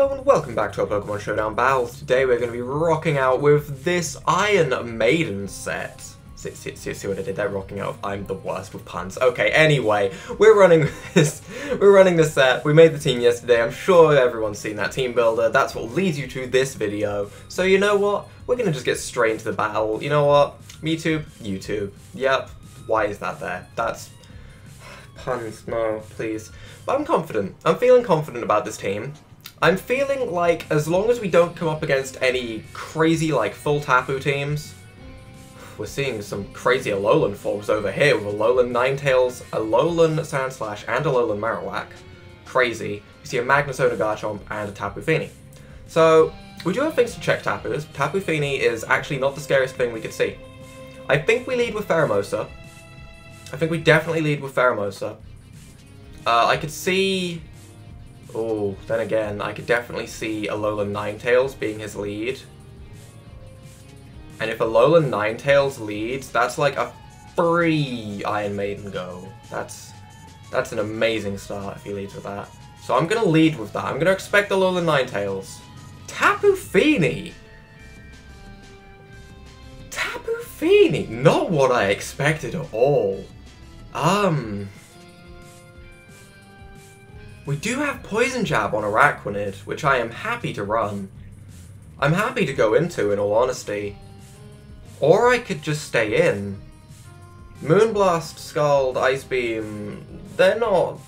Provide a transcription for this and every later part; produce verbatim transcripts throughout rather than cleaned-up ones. Hello and welcome back to our Pokemon Showdown battle. Today we're going to be rocking out with this Iron Maiden set. See, see, see, see what I did there? Rocking out. I'm the worst with puns. Okay, anyway, we're running this. We're running this set. We made the team yesterday. I'm sure everyone's seen that team builder. That's what leads you to this video. So you know what? We're going to just get straight into the battle. You know what? MeTube, YouTube. Yep. Why is that there? That's... puns. No, please. But I'm confident. I'm feeling confident about this team. I'm feeling like, as long as we don't come up against any crazy, like, full Tapu teams... We're seeing some crazy Alolan forms over here with Alolan Ninetales, Alolan Sandslash, and Alolan Marowak. Crazy. We see a Magnezone, a Garchomp, and a Tapu Fini. So, we do have things to check Tapus. Tapu Fini is actually not the scariest thing we could see. I think we lead with Pheromosa. I think we definitely lead with Pheromosa. Uh, I could see... Oh, then again, I could definitely see Alolan Ninetales being his lead. And if Alolan Ninetales leads, that's like a free Iron Maiden go. That's that's an amazing start if he leads with that. So I'm going to lead with that. I'm going to expect Alolan Ninetales. Tapu Fini! Tapu Fini! Not what I expected at all. Um... We do have Poison Jab on Araquanid, which I am happy to run. I'm happy to go into, in all honesty. Or I could just stay in. Moonblast, Scald, Ice Beam, they're not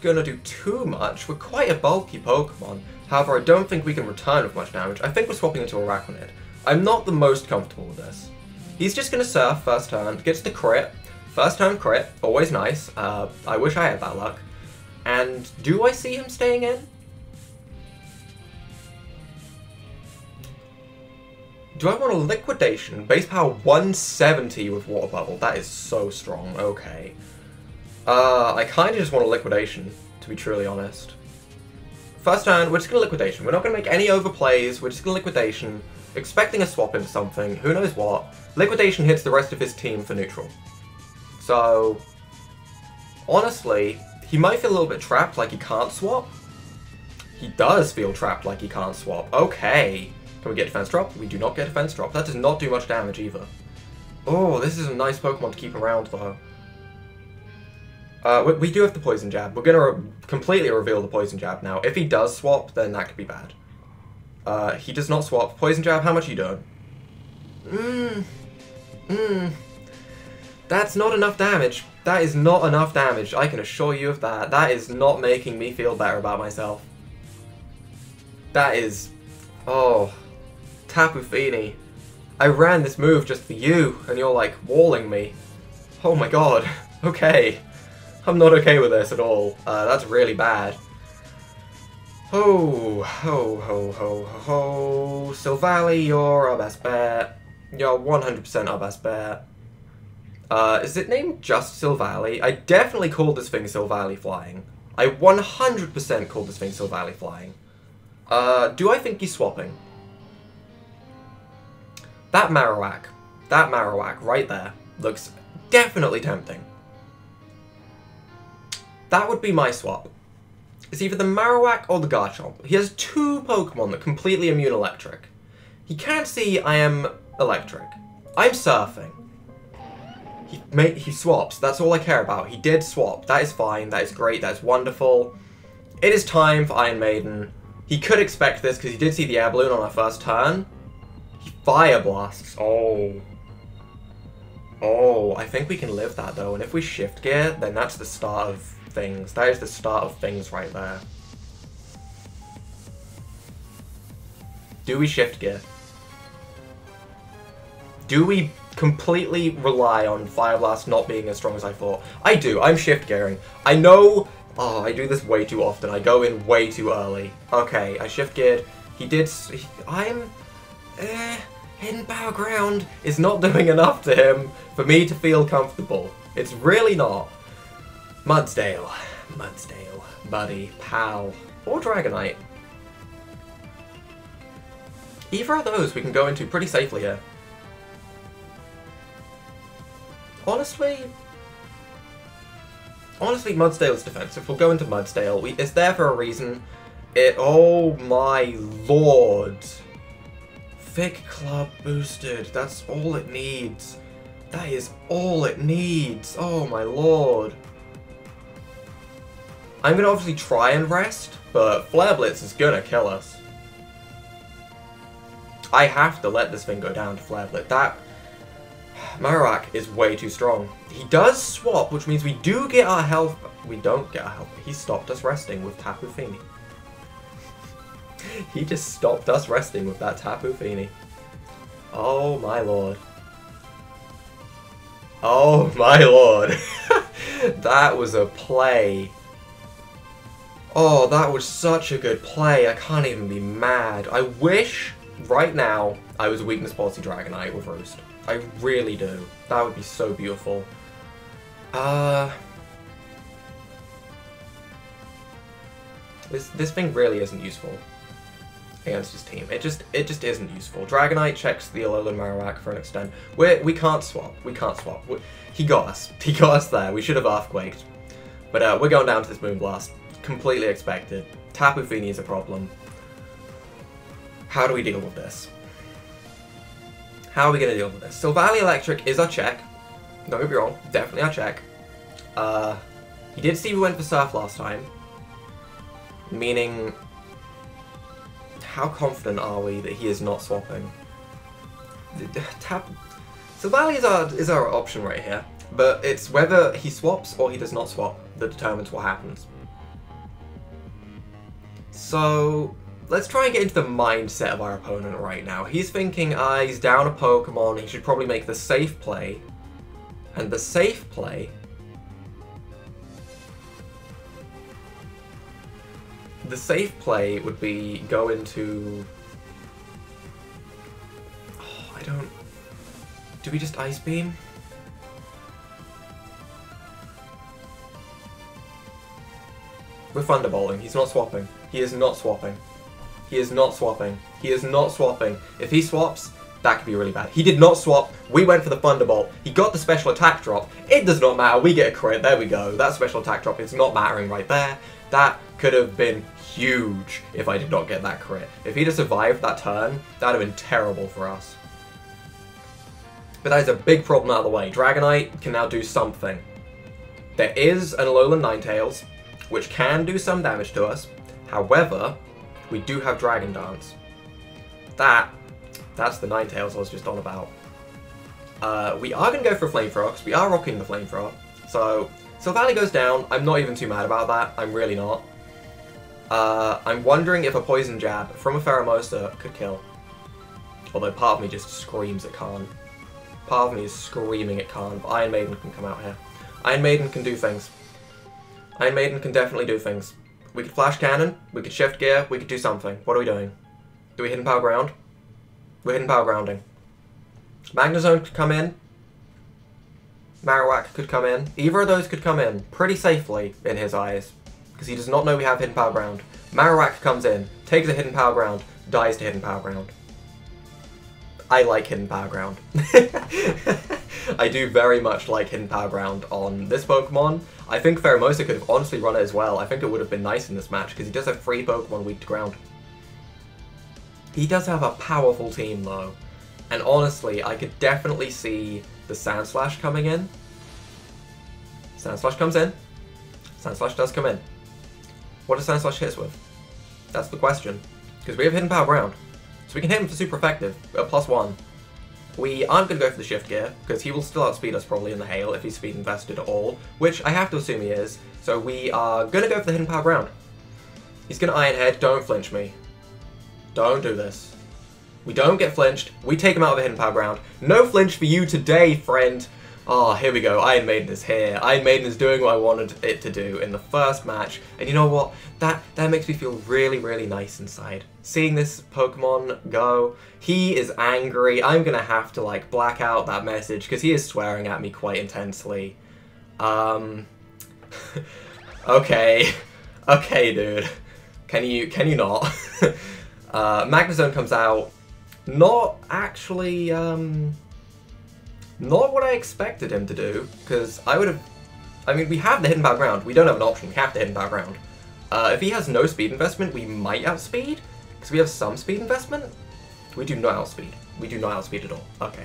gonna do too much. We're quite a bulky Pokemon. However, I don't think we can return with much damage. I think we're swapping into Araquanid. I'm not the most comfortable with this. He's just gonna Surf first turn, gets the crit. First turn crit, always nice. Uh, I wish I had that luck. And do I see him staying in? Do I want a Liquidation? Base power one seventy with Water Bubble. That is so strong. Okay. Uh, I kind of just want a Liquidation, to be truly honest. First turn, we're just going to Liquidation. We're not going to make any overplays. We're just going to Liquidation. Expecting a swap into something. Who knows what. Liquidation hits the rest of his team for neutral. So, honestly, he might feel a little bit trapped like he can't swap. He does feel trapped like he can't swap. Okay. Can we get defense drop? We do not get defense drop. That does not do much damage either. Oh, this is a nice Pokemon to keep around though. Uh, we, we do have the Poison Jab. We're going to re completely reveal the Poison Jab now. If he does swap, then that could be bad. Uh, he does not swap. Poison Jab, how much are you doing? Mmm. Mmm. That's not enough damage. That is not enough damage. I can assure you of that. That is not making me feel better about myself. That is... Oh... Tapu Fini, I ran this move just for you, and you're like walling me. Oh my god, okay. I'm not okay with this at all. Uh, that's really bad. Ho, ho, ho, ho, ho. Silvally, you're our best bet. You're one hundred percent our best bet. Uh, is it named just Silvally? I definitely called this thing Silvally Flying. I one hundred percent called this thing Silvally Flying. Uh, do I think he's swapping? That Marowak, that Marowak right there, looks definitely tempting. That would be my swap. It's either the Marowak or the Garchomp. He has two Pokemon that completely immune electric. He can't see I am electric. I'm surfing. He, mate, he swaps, that's all I care about. He did swap, that is fine, that is great, that is wonderful. It is time for Iron Maiden. He could expect this because he did see the Air Balloon on our first turn. Fire Blasts. Oh. Oh, I think we can live that though, and if we shift gear, then that's the start of things. That is the start of things right there. Do we shift gear? Do we completely rely on Fire Blast not being as strong as I thought? I do, I'm shift gearing. I know, oh, I do this way too often. I go in way too early. Okay, I shift geared. He did, he, I'm... Eh, Hidden Power Ground is not doing enough to him for me to feel comfortable. It's really not. Mudsdale. Mudsdale. Buddy. Pal. Or Dragonite. Either of those we can go into pretty safely here. Honestly... Honestly, Mudsdale is defensive. We'll go into Mudsdale. We, it's there for a reason. It, oh my lord. Thick Club boosted. That's all it needs. That is all it needs. Oh my lord. I'm going to obviously try and rest, but Flare Blitz is going to kill us. I have to let this thing go down to Flare Blitz. That... Marowak is way too strong. He does swap, which means we do get our health... We don't get our health. He stopped us resting with Tapu Fini. He just stopped us resting with that Tapu Fini. Oh my lord. Oh my lord. That was a play. Oh, that was such a good play. I can't even be mad. I wish right now I was weakness policy Dragonite with Roost. I really do. That would be so beautiful. Uh... This, this thing really isn't useful against his team. It just it just isn't useful. Dragonite checks the Alolan Marowak for an extent. We're, we can't swap. We can't swap. We, he got us. He got us there. We should have Earthquaked. But uh, we're going down to this Moonblast. Completely expected. Tapu Fini is a problem. How do we deal with this? How are we going to deal with this? Silvally Electric is our check. Don't get me wrong. Definitely our check. Uh, he did see we went for Surf last time. Meaning, how confident are we that he is not swapping? Tap. Silvally is our, is our option right here, but it's whether he swaps or he does not swap that determines what happens. So, let's try and get into the mindset of our opponent right now. He's thinking, ah, he's down a Pokemon, he should probably make the safe play. And the safe play... The safe play would be go into... Oh, I don't... Do we just Ice Beam? We're Thunderbolting. He's not swapping. He is not swapping. He is not swapping. He is not swapping. If he swaps, that could be really bad. He did not swap. We went for the Thunderbolt. He got the special attack drop. It does not matter. We get a crit. There we go. That special attack drop is not mattering right there. That could have been huge if I did not get that crit. If he'd have survived that turn, that would have been terrible for us. But that is a big problem out of the way. Dragonite can now do something. There is an Alolan Ninetales, which can do some damage to us. However, we do have Dragon Dance. That, that's the Ninetales I was just on about. Uh, we are going to go for Flame Thrower, because we are rocking the Flame Thrower. So, Silvally goes down. I'm not even too mad about that. I'm really not. Uh, I'm wondering if a Poison Jab from a Pheromosa could kill. Although part of me just screams it can't. Part of me is screaming it can't, but Iron Maiden can come out here. Iron Maiden can do things. Iron Maiden can definitely do things. We could Flash Cannon, we could Shift Gear, we could do something. What are we doing? Do we Hidden Power Ground? We're Hidden Power Grounding. Magnezone could come in. Marowak could come in. Either of those could come in pretty safely in his eyes. Because he does not know we have Hidden Power Ground. Marowak comes in, takes a Hidden Power Ground, dies to Hidden Power Ground. I like Hidden Power Ground. I do very much like Hidden Power Ground on this Pokemon. I think Pheromosa could have honestly run it as well. I think it would have been nice in this match, because he does have three Pokemon weak to ground. He does have a powerful team, though. And honestly, I could definitely see the Sandslash coming in. Sandslash comes in. Sandslash does come in. What does Sandslash hit us with? That's the question. Because we have Hidden Power Ground. So we can hit him for super effective, a plus one. We aren't going to go for the Shift Gear, because he will still outspeed us probably in the hail if he's speed invested at all, which I have to assume he is, so we are going to go for the Hidden Power Ground. He's going to Iron Head, don't flinch me. Don't do this. We don't get flinched, we take him out of the Hidden Power Ground. No flinch for you today, friend! Ah, oh, here we go, Iron Maiden is here. Iron Maiden is doing what I wanted it to do in the first match, and you know what? That that makes me feel really, really nice inside. Seeing this Pokemon go, he is angry. I'm gonna have to, like, black out that message, because he is swearing at me quite intensely. Um... okay. Okay, dude. Can you, can you not? uh, Magnezone comes out. Not actually, um... Not what I expected him to do, because I would have... I mean, we have the Hidden Background. We don't have an option. We have the Hidden Background. Uh, if he has no speed investment, we might outspeed, because we have some speed investment. We do not outspeed. We do not outspeed at all. Okay.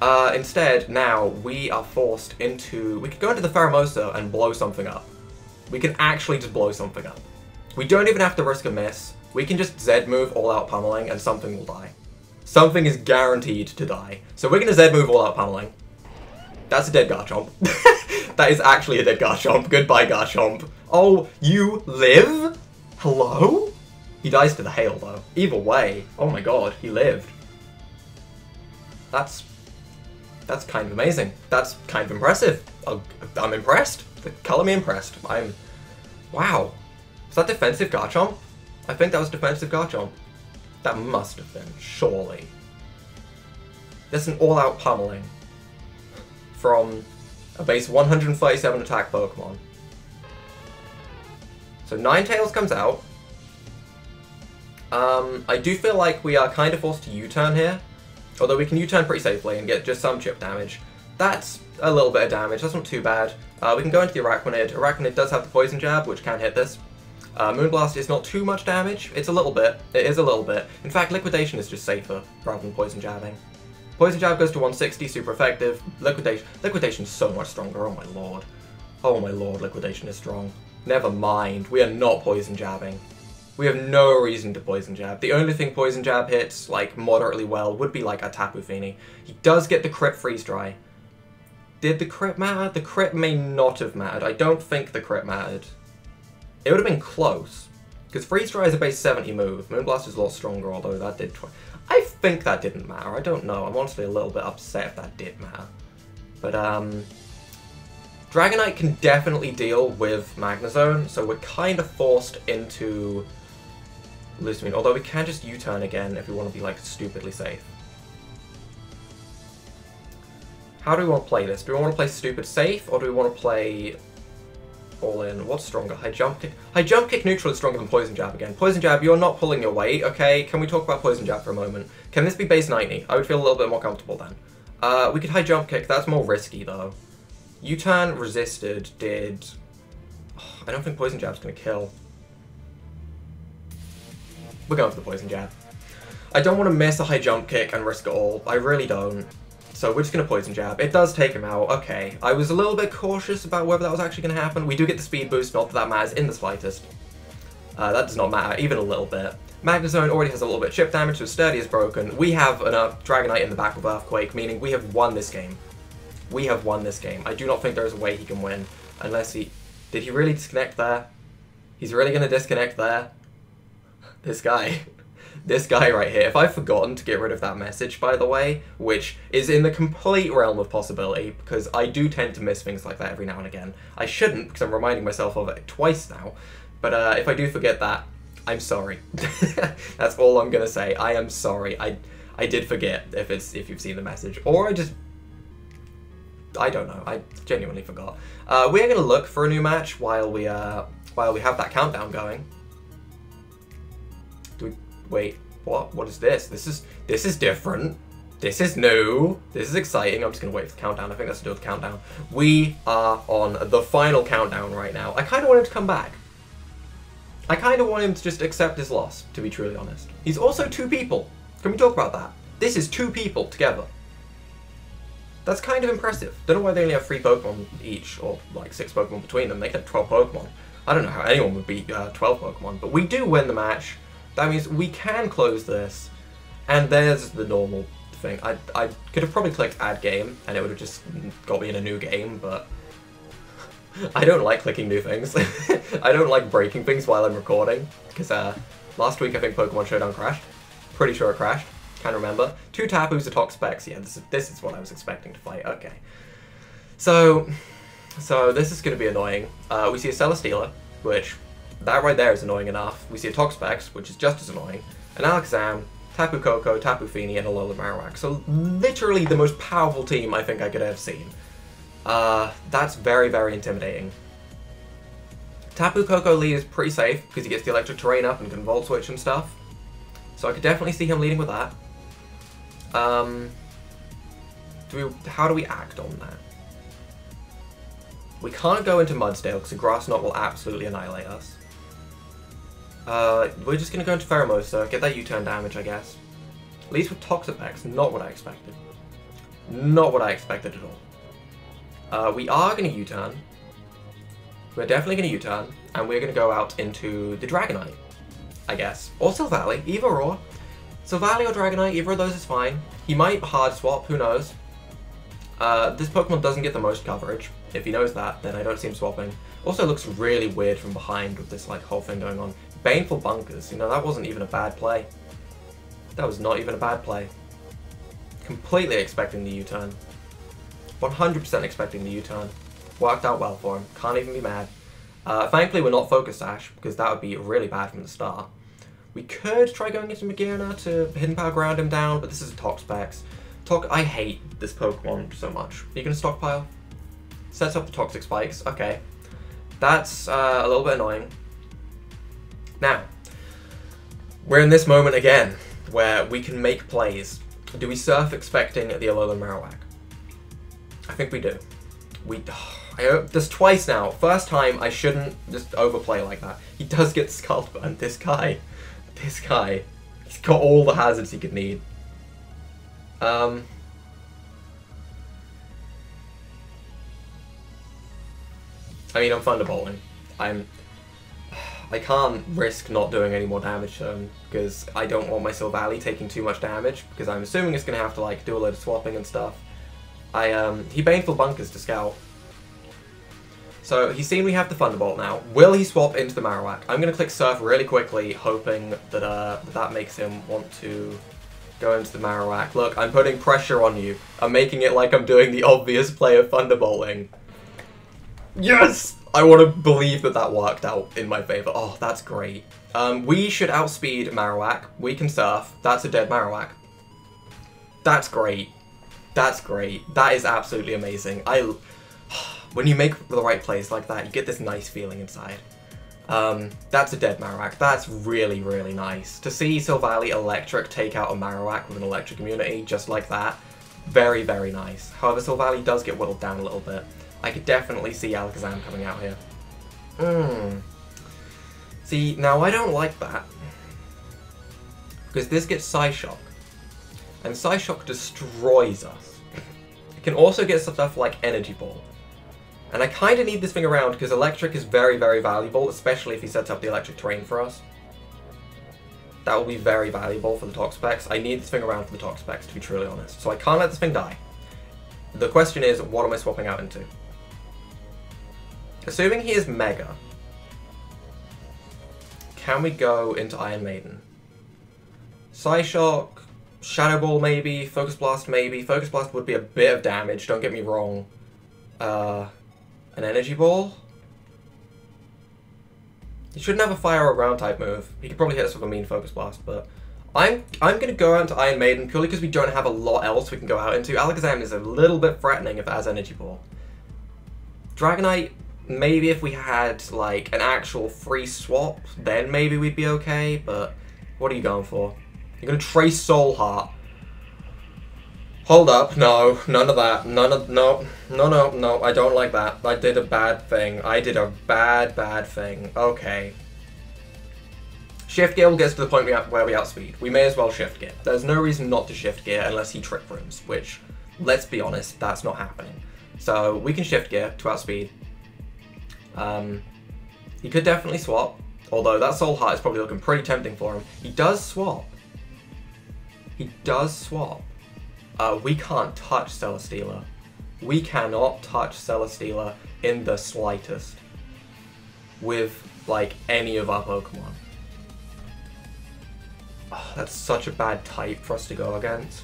Uh, instead, now, we are forced into... We could go into the Pheromosa and blow something up. We can actually just blow something up. We don't even have to risk a miss. We can just Z-move all-out pummeling and something will die. Something is guaranteed to die. So we're going to Z-move all-out pummeling. That's a dead Garchomp. That is actually a dead Garchomp. Goodbye, Garchomp. Oh, you live? Hello? He dies to the hail, though. Either way. Oh my god, he lived. That's... That's kind of amazing. That's kind of impressive. I'm impressed. Color me impressed. I'm... Wow. Is that defensive Garchomp? I think that was defensive Garchomp. That must have been, surely. There's an all-out pummeling from a base one hundred thirty-seven attack Pokemon. So Ninetales comes out. Um, I do feel like we are kind of forced to U-turn here. Although we can U-turn pretty safely and get just some chip damage. That's a little bit of damage, that's not too bad. Uh, we can go into the Araquanid. Araquanid does have the Poison Jab, which can hit this. Uh, Moonblast is not too much damage. It's a little bit. It is a little bit. In fact, Liquidation is just safer rather than Poison Jabbing. Poison Jab goes to one sixty, super effective. Liquidation. Liquidation is so much stronger, oh my lord. Oh my lord, Liquidation is strong. Never mind, we are not Poison Jabbing. We have no reason to Poison Jab. The only thing Poison Jab hits, like, moderately well would be, like, a Tapu Fini. He does get the crit freeze dry. Did the crit matter? The crit may not have mattered. I don't think the crit mattered. It would have been close. Because freeze dry is a base seventy move. Moonblast is a lot stronger, although that did... I think that didn't matter. I don't know. I'm honestly a little bit upset if that did matter. But, um... Dragonite can definitely deal with Magnezone, so we're kind of forced into... Lucian, although we can just U-turn again if we want to be, like, stupidly safe. How do we want to play this? Do we want to play stupid safe, or do we want to play all in? What's stronger? High jump kick? High jump kick neutral is stronger than Poison Jab again. Poison Jab, you're not pulling your weight, okay? Can we talk about Poison Jab for a moment? Can this be base ninety? I would feel a little bit more comfortable then. Uh, we could high jump kick. That's more risky, though. U-turn resisted did... Oh, I don't think Poison Jab's going to kill. We're going for the Poison Jab. I don't want to miss a high jump kick and risk it all. I really don't. So we're just going to Poison Jab. It does take him out. Okay. I was a little bit cautious about whether that was actually going to happen. We do get the speed boost, not that that matters in the slightest. Uh, that does not matter, even a little bit. Magnezone already has a little bit of chip damage, so Sturdy is broken. We have an uh, Dragonite in the back with Earthquake, meaning we have won this game. We have won this game. I do not think there is a way he can win. Unless he... Did he really disconnect there? He's really going to disconnect there? This guy, this guy right here. If I've forgotten to get rid of that message, by the way, which is in the complete realm of possibility, because I do tend to miss things like that every now and again. I shouldn't, because I'm reminding myself of it twice now, but uh, if I do forget that, I'm sorry. That's all I'm gonna say. I am sorry. I I did forget if it's if you've seen the message, or I just, I don't know. I genuinely forgot. Uh, we're gonna look for a new match while we uh while we have that countdown going. Wait, what? What is this? This is this is different. This is new. This is exciting. I'm just gonna wait for the countdown. I think that's to do with the countdown. We are on the final countdown right now. I kind of want him to come back. I kind of want him to just accept his loss, to be truly honest. He's also two people. Can we talk about that? This is two people together. That's kind of impressive. Don't know why they only have three Pokemon each, or like six Pokemon between them. They could have twelve Pokemon. I don't know how anyone would beat uh, twelve Pokemon, but we do win the match. That means we can close this, and there's the normal thing. I, I could have probably clicked add game, and it would have just got me in a new game, but I don't like clicking new things. I don't like breaking things while I'm recording, because uh, last week I think Pokemon Showdown crashed. Pretty sure it crashed. Can't remember. Two Tapus, a Toxapex. Yeah, this is, this is what I was expecting to fight. Okay. So, so this is going to be annoying. Uh, we see a Celesteela, which... That right there is annoying enough. We see a Toxapex, which is just as annoying, an Alakazam, Tapu Koko, Tapu Fini, and Alolan Marowak. So literally the most powerful team I think I could have seen. Uh, that's very, very intimidating. Tapu Koko lead is pretty safe, because he gets the electric terrain up and can Volt Switch and stuff. So I could definitely see him leading with that. Um, do we, how do we act on that? We can't go into Mudsdale, because the Grass Knot will absolutely annihilate us. Uh, we're just going to go into Pheromosa, get that U-turn damage, I guess. At least with Toxapex, not what I expected. Not what I expected at all. Uh, we are going to U-turn. We're definitely going to U-turn, and we're going to go out into the Dragonite, I guess. Or Silvally, either or. Silvally or Dragonite, either of those is fine. He might hard swap, who knows. Uh, this Pokemon doesn't get the most coverage. If he knows that, then I don't see him swapping. Also looks really weird from behind with this like whole thing going on. Baneful bunkers, you know, that wasn't even a bad play. That was not even a bad play. Completely expecting the U-turn. one hundred percent expecting the U-turn. Worked out well for him, can't even be mad. Uh, thankfully we're not Focus Sash, because that would be really bad from the start. We could try going into Magearna to Hidden Power ground him down, but this is a Toxapex. Tox- I hate this Pokemon so much. Are you going to stockpile? Sets up the Toxic Spikes, okay. That's uh, a little bit annoying. Now, we're in this moment again, where we can make plays. Do we surf expecting the Alolan Marowak? I think we do. We, I, this twice now. First time, I shouldn't just overplay like that. He does get Scald Burn. This guy, this guy, he's got all the hazards he could need. Um, I mean, I'm Thunderbolting. I'm, I can't risk not doing any more damage to him, because I don't want my Silvally taking too much damage, because I'm assuming it's going to have to, like, do a load of swapping and stuff. I, um, he Baneful Bunkers to Scout. So, he's seen we have the Thunderbolt now. Will he swap into the Marowak? I'm going to click Surf really quickly, hoping that, uh, that makes him want to go into the Marowak. Look, I'm putting pressure on you. I'm making it like I'm doing the obvious play of Thunderbolting. Yes! I want to believe that that worked out in my favour. Oh, that's great. Um, we should outspeed Marowak. We can Surf. That's a dead Marowak. That's great. That's great. That is absolutely amazing. I, when you make the right plays like that, you get this nice feeling inside. Um, that's a dead Marowak. That's really, really nice. To see Silvally Electric take out a Marowak with an Electric Immunity just like that, very, very nice. However, Silvally does get whittled down a little bit. I could definitely see Alakazam coming out here. Mm. See, now I don't like that. Because this gets Psyshock. And Psyshock destroys us. It can also get stuff like Energy Ball. And I kind of need this thing around because Electric is very, very valuable, especially if he sets up the Electric Terrain for us. That will be very valuable for the Toxapex. I need this thing around for the Toxapex, to be truly honest. So I can't let this thing die. The question is, what am I swapping out into? Assuming he is Mega, can we go into Iron Maiden? Psyshock, Shadow Ball maybe, Focus Blast maybe. Focus Blast would be a bit of damage, don't get me wrong. Uh, an Energy Ball? He shouldn't have a Fire or Ground type move. He could probably hit us with a mean Focus Blast, but I'm I'm going to go out to Iron Maiden purely because we don't have a lot else we can go out into. Alakazam is a little bit threatening if it has Energy Ball. Dragonite, maybe if we had like an actual free swap, then maybe we'd be okay, but what are you going for? You're going to Trace Soul Heart. Hold up, no, none of that, none of, no, no, no, no, I don't like that. I did a bad thing, I did a bad, bad thing, okay. Shift Gear will get to the point we out, where we outspeed. We may as well Shift Gear. There's no reason not to Shift Gear unless he Trick Rooms, which, let's be honest, that's not happening. So, we can Shift Gear to outspeed. Um, he could definitely swap, although that Soul Heart is probably looking pretty tempting for him. He does swap. He does swap. Uh, we can't touch Celesteela. We cannot touch Celesteela in the slightest with, like, any of our Pokemon. Oh, that's such a bad type for us to go against.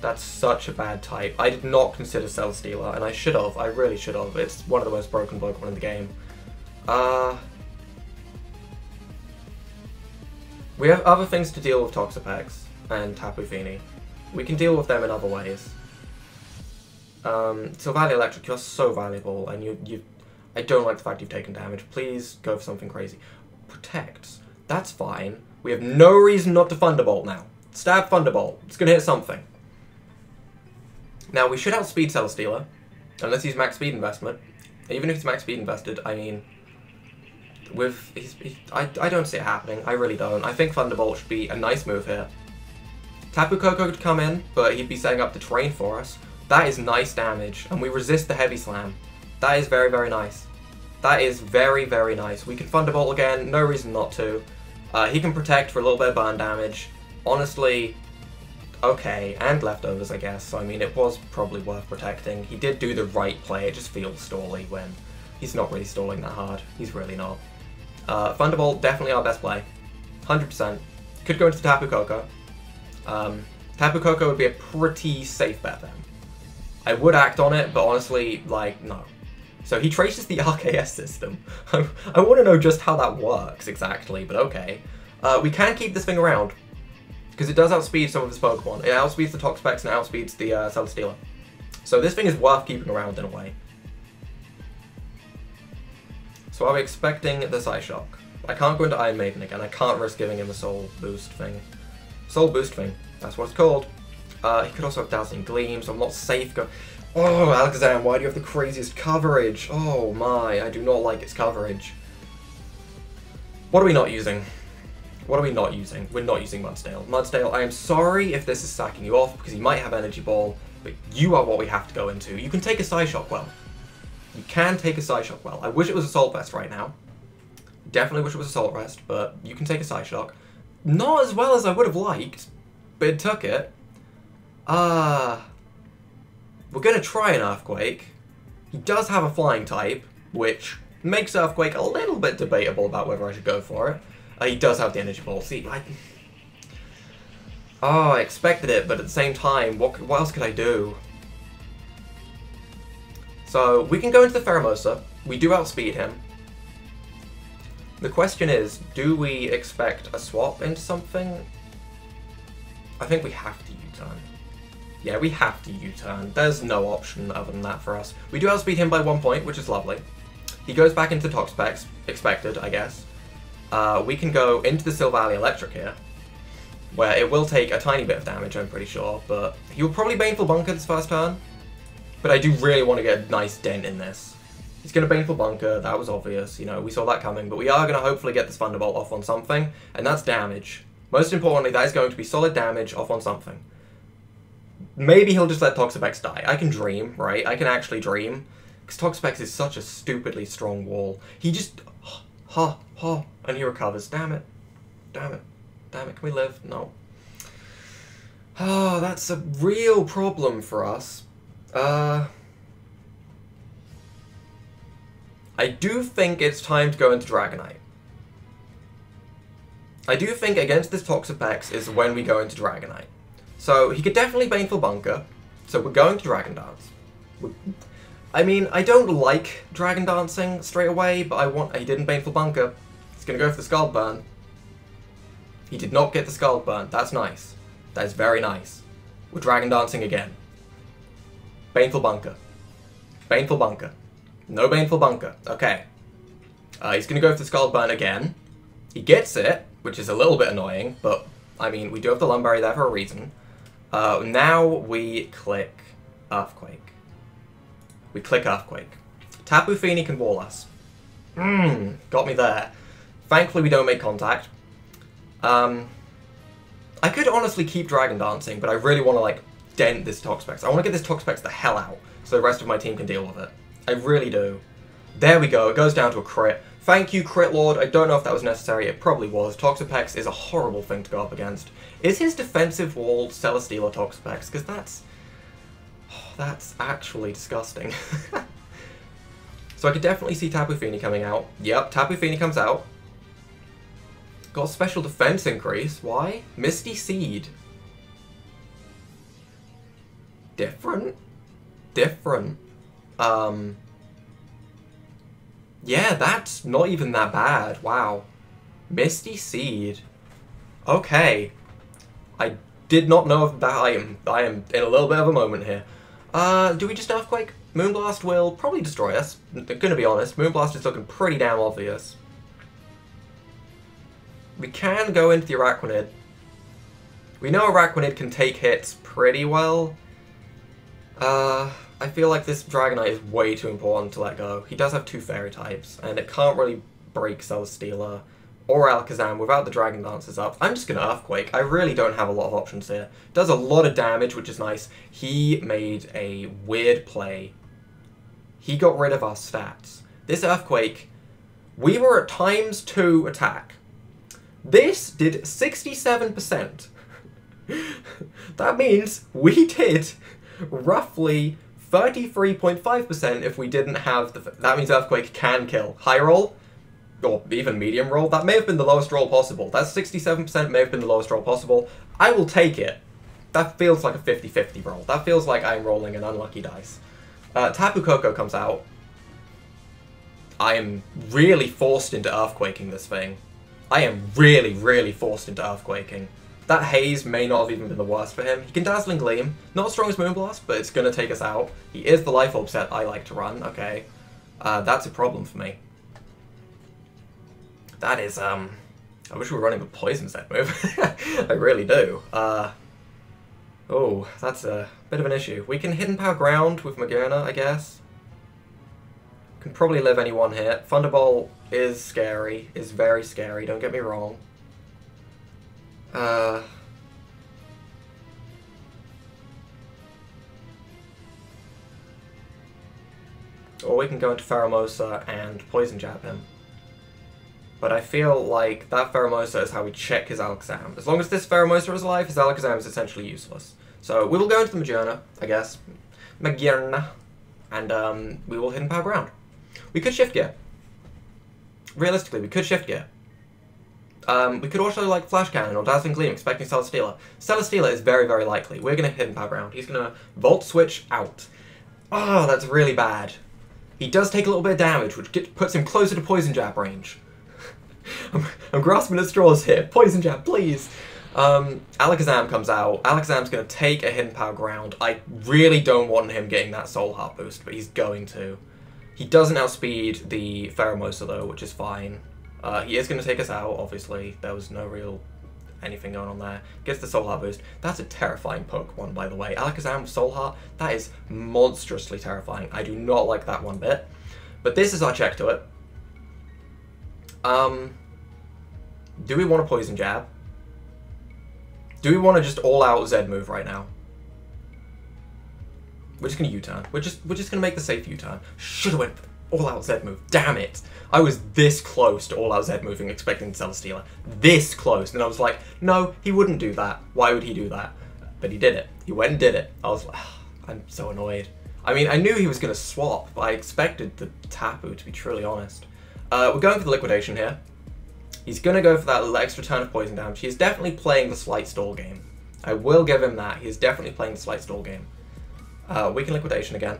That's such a bad type. I did not consider Celesteela, and I should have. I really should have. It's one of the most broken Pokemon in the game. Uh, we have other things to deal with Toxapex and Tapu Fini. We can deal with them in other ways. Um, Silvally Electric, you're so valuable, and you, you... I don't like the fact you've taken damage. Please go for something crazy. Protects. That's fine. We have no reason not to Thunderbolt now. Stab Thunderbolt. It's going to hit something. Now, we should outspeed Celesteela, unless he's max speed investment. Even if he's max speed invested, I mean, with... He's, he, I, I don't see it happening. I really don't. I think Thunderbolt should be a nice move here. Tapu Koko could come in, but he'd be setting up the terrain for us. That is nice damage, and we resist the Heavy Slam. That is very, very nice. That is very, very nice. We can Thunderbolt again, no reason not to. Uh, he can protect for a little bit of burn damage. Honestly, okay, and leftovers, I guess. I mean, it was probably worth protecting. He did do the right play, it just feels stally when he's not really stalling that hard. He's really not. Uh, Thunderbolt, definitely our best play. one hundred percent. Could go into the Tapu Koko. Um, Tapu Koko would be a pretty safe bet then. I would act on it, but honestly, like, no. So he traces the R K S system. I, I want to know just how that works exactly, but okay. Uh, we can keep this thing around, because it does outspeed some of his Pokemon. It outspeeds the Toxapex and it outspeeds the uh, Celesteela. So this thing is worth keeping around in a way. So are we expecting the Psyshock? I can't go into Iron Maiden again. I can't risk giving him a Soul Boost thing. Soul Boost thing, that's what it's called. Uh, he could also have Dazzling Gleam, so I'm not safe go- Oh, Alakazam, why do you have the craziest coverage? Oh my, I do not like its coverage. What are we not using? What are we not using? We're not using Mudsdale. Mudsdale, I am sorry if this is sacking you off, because you might have Energy Ball, but you are what we have to go into. You can take a Psyshock well. You can take a Psyshock well. I wish it was Assault Vest right now. Definitely wish it was Assault Vest, but you can take a Psyshock. Not as well as I would have liked, but it took it. Ah, uh, we're gonna try an Earthquake. He does have a Flying type, which makes Earthquake a little bit debatable about whether I should go for it. Uh, he does have the Energy Ball. See, I... Oh, I expected it, but at the same time, what, what else could I do? So, we can go into the Pheromosa. We do outspeed him. The question is, do we expect a swap into something? I think we have to U-turn. Yeah, we have to U-turn. There's no option other than that for us. We do outspeed him by one point, which is lovely. He goes back into Toxapex, expected, I guess. Uh, we can go into the Silvally Electric here, where it will take a tiny bit of damage, I'm pretty sure, but he will probably Baneful Bunker this first turn, but I do really want to get a nice dent in this. He's going to Baneful Bunker, that was obvious, you know, we saw that coming, but we are going to hopefully get this Thunderbolt off on something, and that's damage. Most importantly, that is going to be solid damage off on something. Maybe he'll just let Toxapex die. I can dream, right? I can actually dream. Because Toxapex is such a stupidly strong wall. He just... Ha, ha, ha. And he recovers. Damn it. Damn it. Damn it. Can we live? No. Ah, oh, that's a real problem for us. Uh... I do think it's time to go into Dragonite. I do think against this Toxapex is when we go into Dragonite. So, he could definitely Baneful Bunker, so we're going to Dragon Dance. I mean, I don't like Dragon Dancing straight away, but I want- he didn't Baneful Bunker. He's gonna go for the Scald Burn. He did not get the Scald Burn, that's nice. That is very nice. We're Dragon Dancing again. Baneful Bunker. Baneful Bunker. No Baneful Bunker, okay. Uh, he's gonna go for the Scald Burn again. He gets it, which is a little bit annoying, but I mean, we do have the Lumberry there for a reason. Uh, now we click Earthquake. We click Earthquake. Tapu Fini can wall us. Mmm, got me there. Thankfully we don't make contact. Um, I could honestly keep Dragon Dancing, but I really want to like dent this Toxapex. I want to get this Toxapex the hell out so the rest of my team can deal with it. I really do. There we go, it goes down to a crit. Thank you, Crit Lord. I don't know if that was necessary. It probably was. Toxapex is a horrible thing to go up against. Is his defensive wall Celesteela Toxapex? Because that's... Oh, that's actually disgusting. So I could definitely see Tapu Fini coming out. Yep, Tapu Fini comes out. Got a special defense increase. Why? Misty Seed. Different? Different. Um... Yeah, that's not even that bad. Wow. Misty Seed. Okay. I did not know of that item. I am in a little bit of a moment here. Uh, do we just Earthquake? Moonblast will probably destroy us. I'm gonna be honest, Moonblast is looking pretty damn obvious. We can go into the Araquanid. We know Araquanid can take hits pretty well. Uh... I feel like this Dragonite is way too important to let go. He does have two Fairy types, and it can't really break Celesteela or Alakazam without the Dragon Dancers up. I'm just going to Earthquake. I really don't have a lot of options here. Does a lot of damage, which is nice. He made a weird play. He got rid of our stats. This Earthquake, we were at times two attack. This did sixty-seven percent. That means we did roughly thirty-three point five percent if we didn't have the... That means Earthquake can kill. High roll, or even medium roll, that may have been the lowest roll possible. That sixty-seven percent may have been the lowest roll possible. I will take it. That feels like a fifty fifty roll. That feels like I'm rolling an unlucky dice. Uh, Tapu Koko comes out. I am really forced into Earthquaking this thing. I am really, really forced into Earthquaking. That haze may not have even been the worst for him. He can Dazzling Gleam. Not as strong as Moonblast, but it's going to take us out. He is the Life Orb set I like to run. Okay. Uh, that's a problem for me. That is, um... I wish we were running a Poison set move. I really do. Uh, oh, that's a bit of an issue. We can Hidden Power Ground with Magearna, I guess. Can probably live any one hit. Thunderbolt is scary. Is very scary, don't get me wrong. Uh, or we can go into Pheromosa and Poison Jab him. But I feel like that Pheromosa is how we check his Alakazam. As long as this Pheromosa is alive, his Alakazam is essentially useless. So we will go into the Magearna, I guess. Magearna. And um, we will Hidden Power Ground. We could Shift Gear. Realistically, we could Shift Gear. Um, we could also, like, Flash Cannon or Dazzling Gleam, expecting Celesteela. Celesteela is very, very likely. We're going to Hidden Power Ground. He's going to Volt Switch out. Oh, that's really bad. He does take a little bit of damage, which gets, puts him closer to Poison Jab range. I'm, I'm grasping at straws here. Poison Jab, please! Um, Alakazam comes out. Alakazam's going to take a Hidden Power Ground. I really don't want him getting that Soul Heart boost, but he's going to. He doesn't outspeed the Pheromosa, though, which is fine. Uh, he is going to take us out, obviously. There was no real anything going on there. Gets the Soul Heart boost. That's a terrifying Pokemon, by the way. Alakazam with Soul Heart, that is monstrously terrifying. I do not like that one bit. But this is our check to it. Um, do we want a Poison Jab? Do we want to just all-out Z move right now? We're just going to U-turn. We're just, we're just going to make the safe U-turn. Should've went... All-out Z move. Damn it. I was this close to all-out Z moving, expecting Celesteela. This close. And I was like, no, he wouldn't do that. Why would he do that? But he did it. He went and did it. I was like, oh, I'm so annoyed. I mean, I knew he was going to swap, but I expected the Tapu, to be truly honest. Uh, we're going for the Liquidation here. He's going to go for that little extra turn of poison damage. He's definitely playing the slight stall game. I will give him that. He's definitely playing the slight stall game. Uh, we can Liquidation again.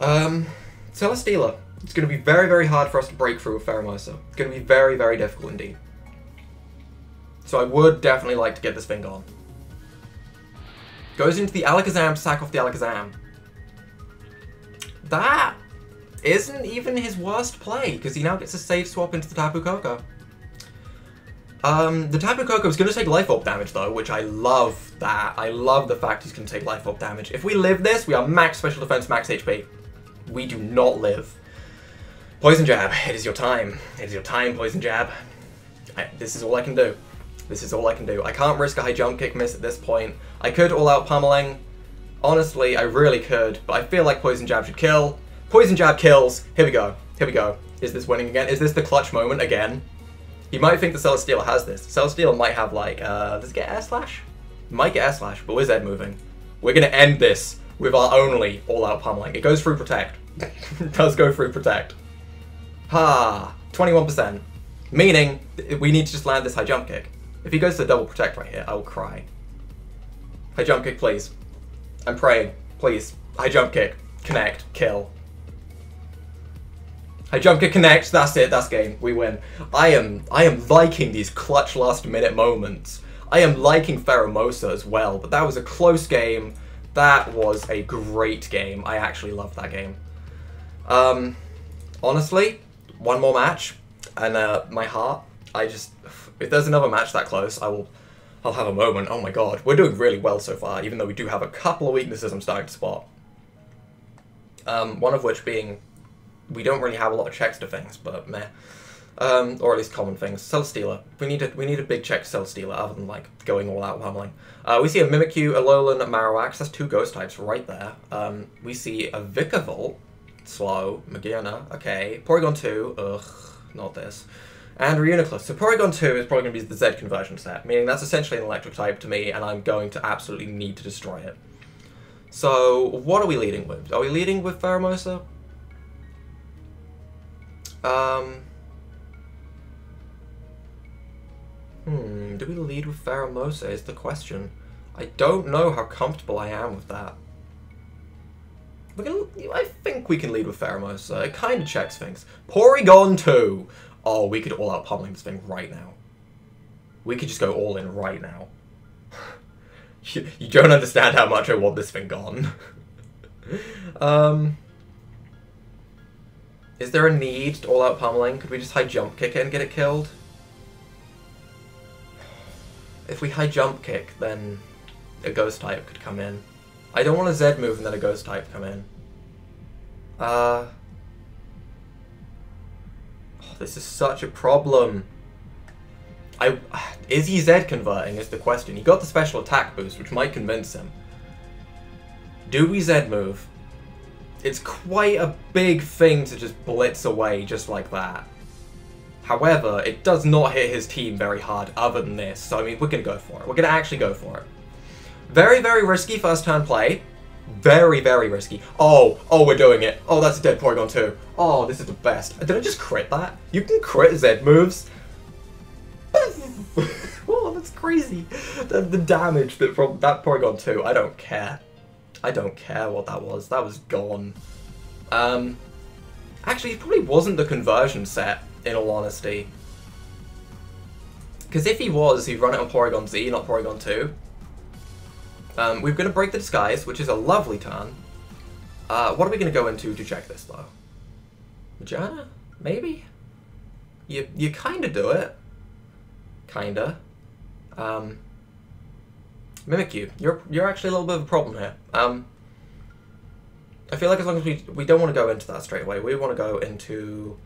Um... Celesteela. It's going to be very, very hard for us to break through with Pheromosa. It's going to be very, very difficult indeed. So I would definitely like to get this thing gone. Goes into the Alakazam to sack off the Alakazam. That isn't even his worst play, because he now gets a save swap into the Tapu Koko. Um, the Tapu Koko is going to take Life Orb damage though, which I love that. I love the fact he's going to take Life Orb damage. If we live this, we are max special defense, max H P. We do not live. Poison Jab, it is your time. It is your time, Poison Jab. I, this is all I can do. This is all I can do. I can't risk a high jump kick miss at this point. I could all out pummeling. Honestly, I really could, but I feel like Poison Jab should kill. Poison Jab kills. Here we go. Here we go. Is this winning again? Is this the clutch moment again? You might think that Celesteela has this. Celesteela might have like, uh, does it get Air Slash? Might get Air Slash, but we're Z moving. We're gonna end this with our only all-out pummeling. It goes through Protect. It does go through Protect. Ha! twenty-one percent. Meaning, we need to just land this high jump kick. If he goes to the double Protect right here, I will cry. High jump kick, please. I'm praying. Please. High jump kick. Connect. Kill. High jump kick connects. That's it. That's game. We win. I am, I am liking these clutch last-minute moments. I am liking Pheromosa as well, but that was a close game. That was a great game. I actually loved that game. Um, honestly, one more match, and uh, my heart, I just... If there's another match that close, I will... I'll have a moment. Oh my god. We're doing really well so far, even though we do have a couple of weaknesses I'm starting to spot. Um, one of which being we don't really have a lot of checks to things, but meh. Um, or at least common things. Celesteela. We need a, we need a big check to Celesteela, other than, like, going all out pummeling. Uh, we see a Mimikyu, Alolan, Marowak. That's two ghost types right there. Um, we see a Vikavolt. Slow. Magearna. Okay. Porygon two. Ugh. Not this. And Reuniclus. So Porygon two is probably going to be the Z conversion set, meaning that's essentially an electric type to me, and I'm going to absolutely need to destroy it. So, what are we leading with? Are we leading with Pheromosa? Um... Hmm, do we lead with Pheromosa is the question. I don't know how comfortable I am with that. We can, I think we can lead with Pheromosa. It kind of checks things. Porygon two! Oh, we could all out pummeling this thing right now. We could just go all in right now. you, you don't understand how much I want this thing gone. um... Is there a need to all out pummeling? Could we just high jump kick it and get it killed? If we high jump kick, then a ghost type could come in. I don't want a Z move and then a ghost type come in. Uh, oh, this is such a problem. I is he Z converting is the question. He got the special attack boost, which might convince him. Do we Z move? It's quite a big thing to just blitz away just like that. However, it does not hit his team very hard other than this, so I mean, we're going to go for it. We're going to actually go for it. Very, very risky first turn play. Very, very risky. Oh, oh, we're doing it. Oh, that's a dead Porygon too. Oh, this is the best. Did I just crit that? You can crit Z moves. Oh, that's crazy. The, the damage that from that Porygon two, I don't care. I don't care what that was. That was gone. Um, actually, it probably wasn't the conversion set. In all honesty. Because if he was, he'd run it on Porygon Z, not Porygon two. Um, we're going to break the disguise, which is a lovely turn. Uh, what are we going to go into to check this, though? Magearna? Maybe? You, you kind of do it. Kind of. Um, Mimikyu, you're, you're actually a little bit of a problem here. Um, I feel like as long as we... We don't want to go into that straight away. We want to go into...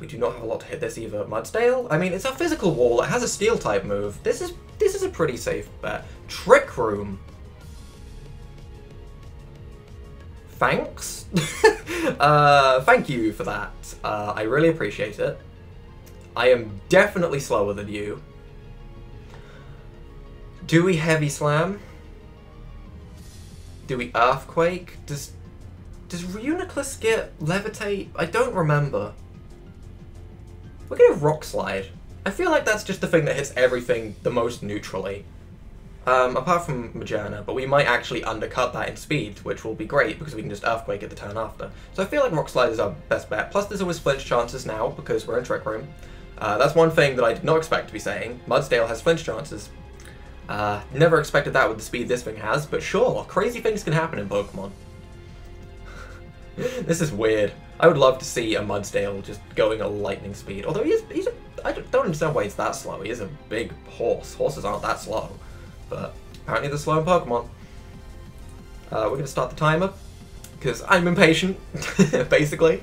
We do not have a lot to hit this either. Mudsdale? I mean, it's a physical wall. It has a steel type move. This is this is a pretty safe bet. Trick Room. Thanks. uh, thank you for that. Uh, I really appreciate it. I am definitely slower than you. Do we Heavy Slam? Do we Earthquake? Does does Reuniclus get Levitate? I don't remember. We're gonna Rock Slide. I feel like that's just the thing that hits everything the most neutrally. Um, apart from Magearna, but we might actually undercut that in speed, which will be great because we can just Earthquake it the turn after. So I feel like Rock Slide is our best bet. Plus there's always flinch chances now because we're in Trick Room. Uh, that's one thing that I did not expect to be saying. Mudsdale has flinch chances. Uh, never expected that with the speed this thing has, but sure, crazy things can happen in Pokemon. This is weird. I would love to see a Mudsdale just going at lightning speed. Although he is, he's a, I don't understand why he's that slow. He is a big horse. Horses aren't that slow. But apparently they're slow in Pokemon. Uh, we're going to start the timer. Because I'm impatient, basically.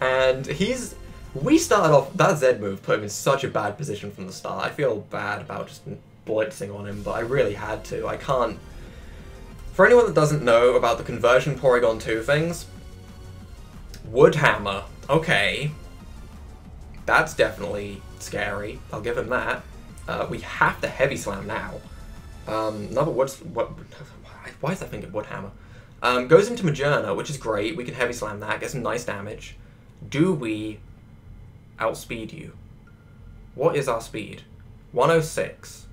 And he's... We started off... That Z move put him in such a bad position from the start. I feel bad about just blitzing on him, but I really had to. I can't... For anyone that doesn't know about the conversion Porygon two things... Woodhammer. Okay. That's definitely scary. I'll give him that. Uh, we have to Heavy Slam now. Um, another Wood... What, why is that thing a Woodhammer? Um, goes into Magearna, which is great. We can Heavy Slam that. Get some nice damage. Do we outspeed you? What is our speed? one oh six.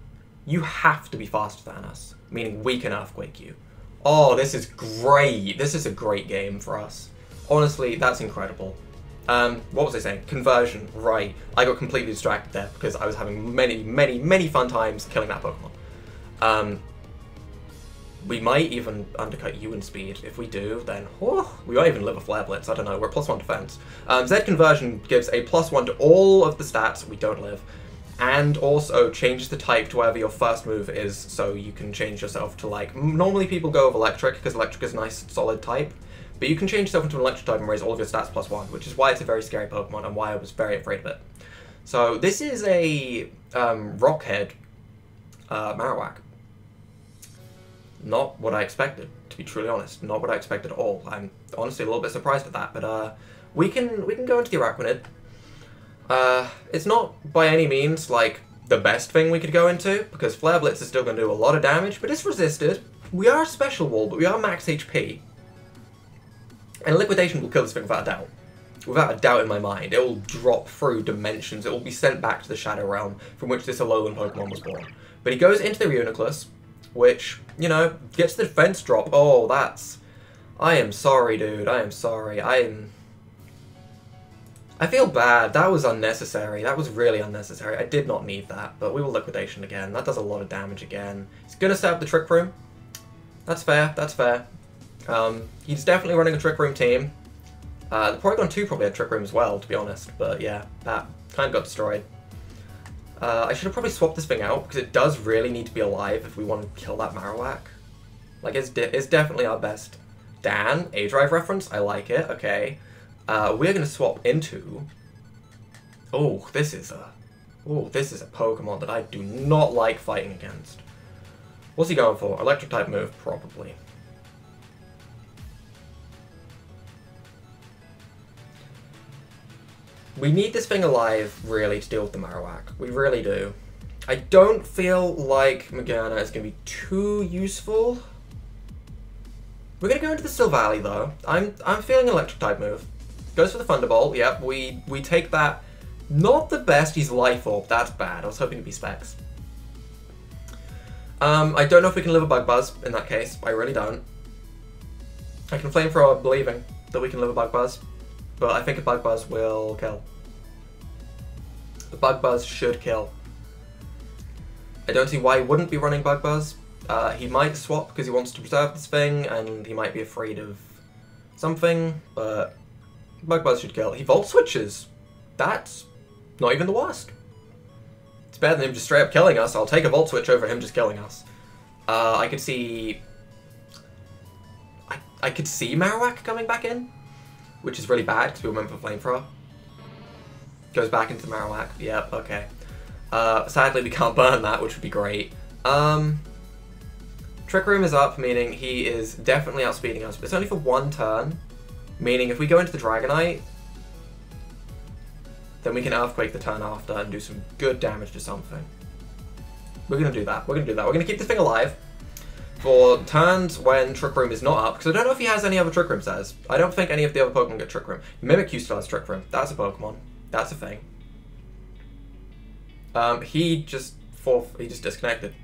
You have to be faster than us. Meaning we can Earthquake you. Oh, this is great. This is a great game for us. Honestly, that's incredible. Um, what was I saying? Conversion, right. I got completely distracted there because I was having many, many, many fun times killing that Pokemon. Um, we might even undercut you in speed. If we do, then whew, we won't even live a Flare Blitz. I don't know. We're plus one defense. Um, Z Conversion gives a plus one to all of the stats we don't live and also changes the type to wherever your first move is so you can change yourself to like... Normally people go with Electric because Electric is a nice, solid type. But you can change yourself into an electric type and raise all of your stats plus one, which is why it's a very scary Pokemon and why I was very afraid of it. So this is a um, Rockhead uh, Marowak. Not what I expected, to be truly honest. Not what I expected at all. I'm honestly a little bit surprised at that, but uh, we can we can go into the Araquanid. Uh, it's not by any means like the best thing we could go into, because Flare Blitz is still going to do a lot of damage, but it's resisted. We are a special wall, but we are max H P. And Liquidation will kill this thing without a doubt. Without a doubt in my mind. It will drop through dimensions. It will be sent back to the Shadow Realm from which this Alolan Pokemon was born. But he goes into the Reuniclus, which, you know, gets the defense drop. Oh, that's... I am sorry, dude. I am sorry. I am... I feel bad. That was unnecessary. That was really unnecessary. I did not need that, but we will Liquidation again. That does a lot of damage again. He's going to set up the Trick Room. That's fair. That's fair. Um, he's definitely running a Trick Room team. Uh, the Porygon two probably had Trick Room as well, to be honest, but yeah, that kind of got destroyed. Uh, I should have probably swapped this thing out, because it does really need to be alive if we want to kill that Marowak. Like, it's, de it's definitely our best. Dan, A-Drive reference, I like it, okay. Uh, we're going to swap into... Oh, this is a... Oh, this is a Pokemon that I do not like fighting against. What's he going for? Electric-type move, probably. We need this thing alive, really, to deal with the Marowak. We really do. I don't feel like Magearna is going to be too useful. We're going to go into the Silvally, though. I'm I'm feeling Electric-type move. Goes for the Thunderbolt. Yep, we, we take that. Not the best. He's Life Orb. That's bad. I was hoping to be Specs. Um, I don't know if we can live a Bug Buzz in that case. I really don't. I can flame thrower believing that we can live a Bug Buzz. But I think a Bug Buzz will kill. A Bug Buzz should kill. I don't see why he wouldn't be running Bug Buzz. Uh, he might swap because he wants to preserve this thing, and he might be afraid of something, but Bug Buzz should kill. He Volt Switches! That's not even the worst. It's better than him just straight up killing us. I'll take a Volt Switch over him just killing us. Uh, I could see... I, I could see Marowak coming back in. Which is really bad, because we were meant for Flamethrower. Goes back into the Marowak. Yep, okay. Uh, sadly, we can't burn that, which would be great. Um, Trick Room is up, meaning he is definitely outspeeding us, but it's only for one turn. Meaning, if we go into the Dragonite, then we can Earthquake the turn after and do some good damage to something. We're going to do that. We're going to do that. We're going to keep this thing alive. For turns when Trick Room is not up, because I don't know if he has any other Trick Room sets. I don't think any of the other Pokemon get Trick Room. Mimikyu still has Trick Room. That's a Pokemon. That's a thing. Um, he just for he just disconnected.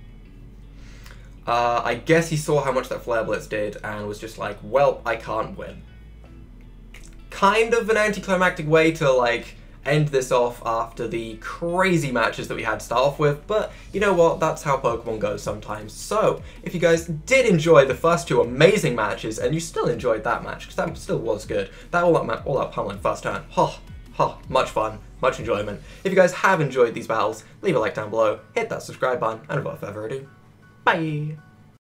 Uh, I guess he saw how much that Flare Blitz did and was just like, well, I can't win. Kind of an anticlimactic way to like end this off after the crazy matches that we had to start off with, but you know what, that's how Pokemon goes sometimes. So, if you guys did enjoy the first two amazing matches, and you still enjoyed that match, because that still was good, that all that, all that pummeling first turn, ha, ha, much fun, much enjoyment. If you guys have enjoyed these battles, leave a like down below, hit that subscribe button, and without further ado, bye!